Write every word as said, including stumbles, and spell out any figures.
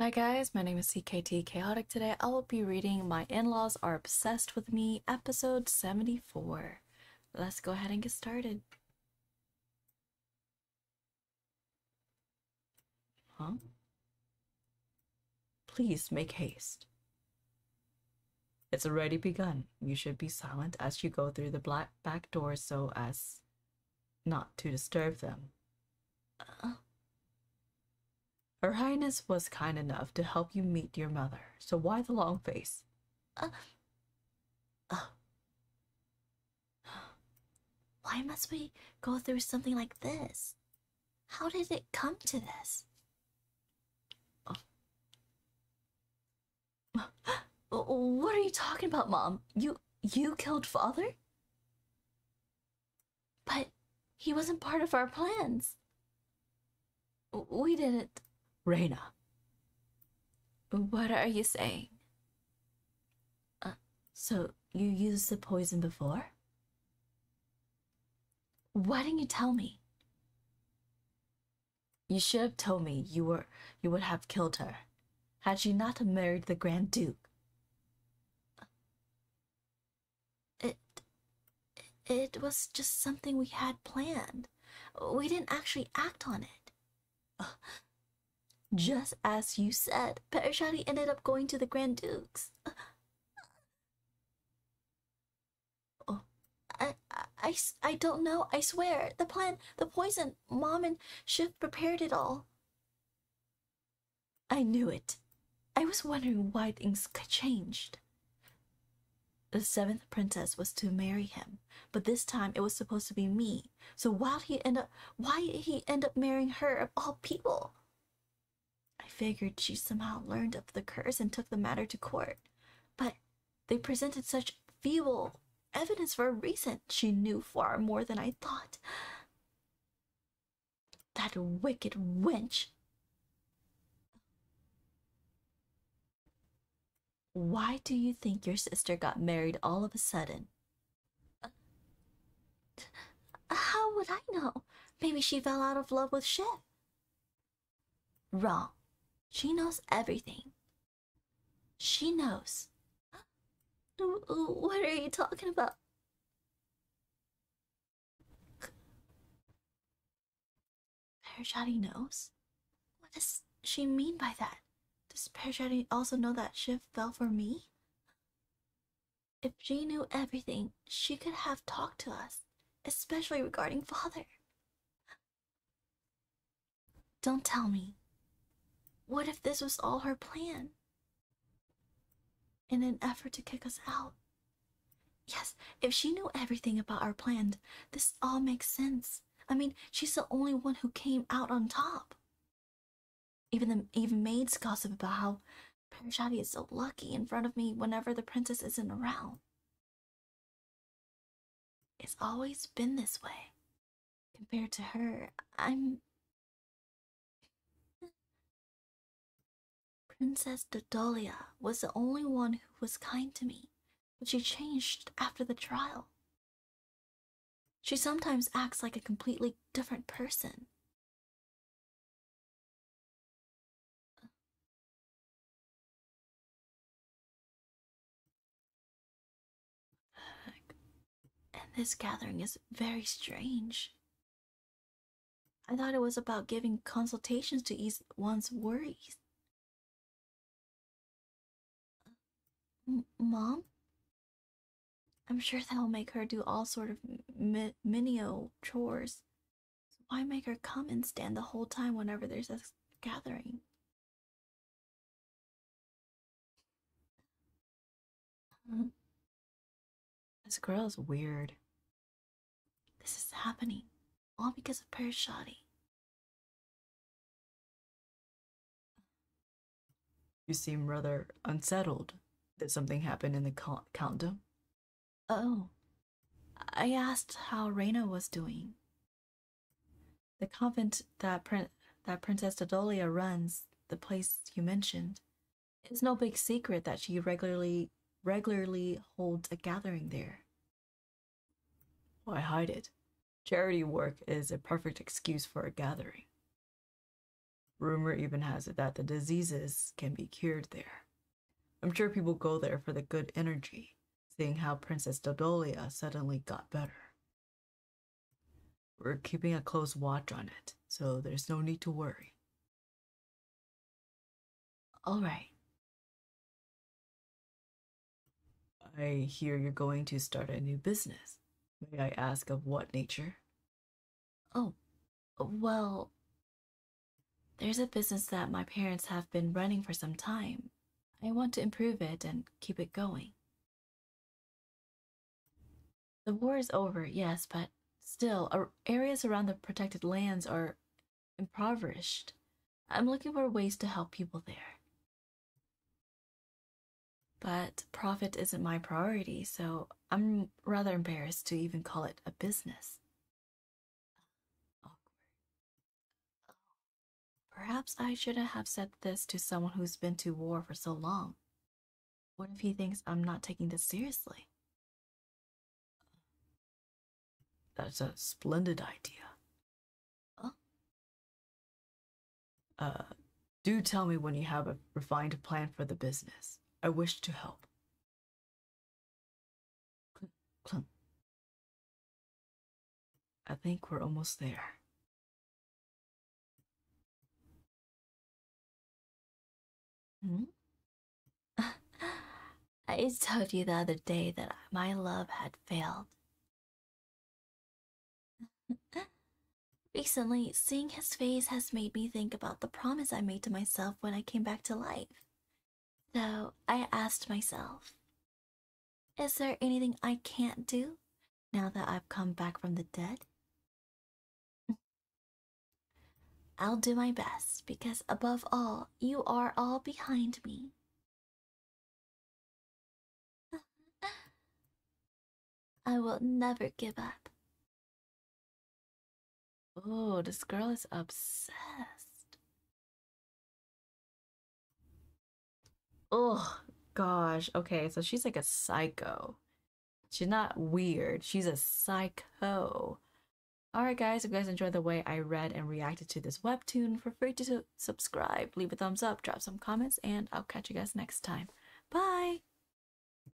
Hi guys, my name is C K T Chaotic. Today I will be reading My In-Laws Are Obsessed With Me, episode seventy-four. Let's go ahead and get started. Huh? Please make haste. It's already begun. You should be silent as you go through the black back door so as not to disturb them. Uh. Her Highness was kind enough to help you meet your mother, so why the long face? Uh, uh, why must we go through something like this? How did it come to this? Uh, what are you talking about, Mom? You, you killed Father? But he wasn't part of our plans. We didn't... Reina. What are you saying? Uh, so, you used the poison before? Why didn't you tell me? You should have told me you were you would have killed her, had she not married the Grand Duke. It, it was just something we had planned. We didn't actually act on it. Uh, Just as you said, Pereshati ended up going to the Grand Duke's. Oh, I, I, I don't know, I swear. The plan, the poison, Mom and Shiv prepared it all. I knew it. I was wondering why things changed. The seventh princess was to marry him, but this time it was supposed to be me. So why'd he end up, why did he end up marrying her of all people? I figured she somehow learned of the curse and took the matter to court. But they presented such feeble evidence for a reason. She knew far more than I thought. That wicked wench. Why do you think your sister got married all of a sudden? Uh, how would I know? Maybe she fell out of love with Shiv. Wrong. She knows everything. She knows. What are you talking about? Pereshati knows? What does she mean by that? Does Pereshati also know that Shiv fell for me? If she knew everything, she could have talked to us, especially regarding Father. Don't tell me. What if this was all her plan? In an effort to kick us out. Yes, if she knew everything about our plan, this all makes sense. I mean, she's the only one who came out on top. Even the even maids gossip about how Pereshati is so lucky in front of me whenever the princess isn't around. It's always been this way. Compared to her, I'm... Princess Dodolia was the only one who was kind to me, but she changed after the trial. She sometimes acts like a completely different person. And this gathering is very strange. I thought it was about giving consultations to ease one's worries. Mom? I'm sure that'll make her do all sort of mi menial chores. So why make her come and stand the whole time whenever there's a gathering? Mm-hmm. This girl is weird. This is happening all because of Pereshati. You seem rather unsettled. Did something happen in the countdown? Oh, I asked how Reina was doing. The convent that prin that Princess Adolia runs, the place you mentioned, it's no big secret that she regularly regularly holds a gathering there. Why hide it? Charity work is a perfect excuse for a gathering. Rumor even has it that the diseases can be cured there. I'm sure people go there for the good energy, seeing how Princess Dodolia suddenly got better. We're keeping a close watch on it, so there's no need to worry. All right. I hear you're going to start a new business. May I ask of what nature? Oh, well, there's a business that my parents have been running for some time. I want to improve it and keep it going. The war is over, yes, but still, areas around the protected lands are impoverished. I'm looking for ways to help people there. But profit isn't my priority, so I'm rather embarrassed to even call it a business. Perhaps I shouldn't have said this to someone who's been to war for so long. What if he thinks I'm not taking this seriously? That's a splendid idea. Huh? Uh, do tell me when you have a refined plan for the business. I wish to help. Clunk, clunk. I think we're almost there. Hmm? I told you the other day that my love had failed. Recently, seeing his face has made me think about the promise I made to myself when I came back to life. So I asked myself, is there anything I can't do now that I've come back from the dead? I'll do my best, because above all, you are all behind me. I will never give up. Oh, this girl is obsessed. Oh, gosh. Okay, so she's like a psycho. She's not weird. She's a psycho. Alright guys, if you guys enjoyed the way I read and reacted to this webtoon, feel free to subscribe, leave a thumbs up, drop some comments, and I'll catch you guys next time. Bye!